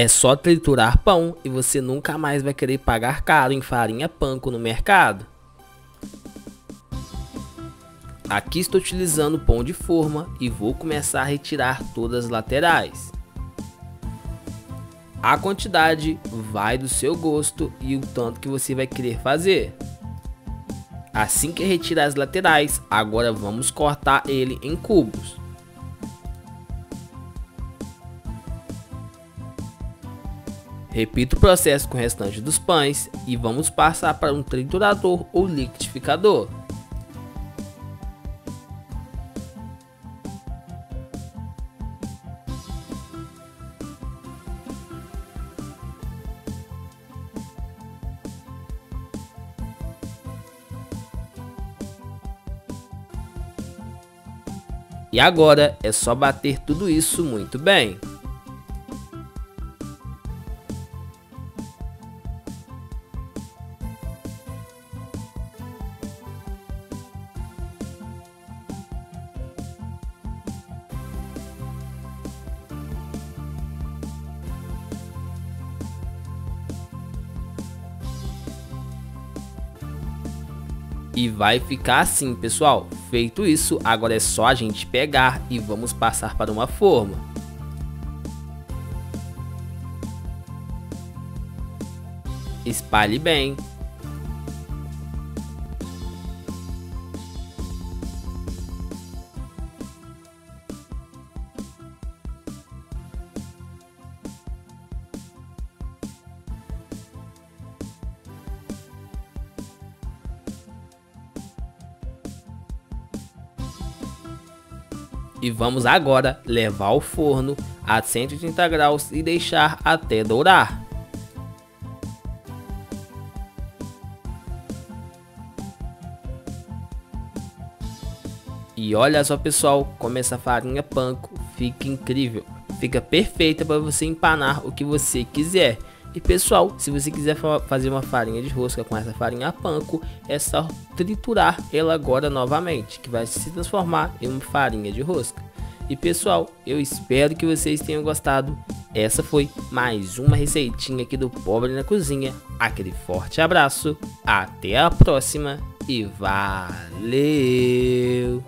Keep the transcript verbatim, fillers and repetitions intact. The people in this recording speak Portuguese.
É só triturar pão e você nunca mais vai querer pagar caro em farinha panko no mercado. Aqui estou utilizando pão de forma e vou começar a retirar todas as laterais. A quantidade vai do seu gosto e o tanto que você vai querer fazer. Assim que retirar as laterais, agora vamos cortar ele em cubos. Repita o processo com o restante dos pães e vamos passar para um triturador ou liquidificador. E agora é só bater tudo isso muito bem. E vai ficar assim, pessoal. Feito isso, agora é só a gente pegar e vamos passar para uma forma. Espalhe bem. E vamos agora levar ao forno a cento e oitenta graus e deixar até dourar. E olha só, pessoal, como essa farinha panko fica incrível. Fica perfeita para você empanar o que você quiser. E pessoal, se você quiser fa fazer uma farinha de rosca com essa farinha panko, é só triturar ela agora novamente, que vai se transformar em uma farinha de rosca. E pessoal, eu espero que vocês tenham gostado. Essa foi mais uma receitinha aqui do Pobre na Cozinha. Aquele forte abraço, até a próxima e valeu!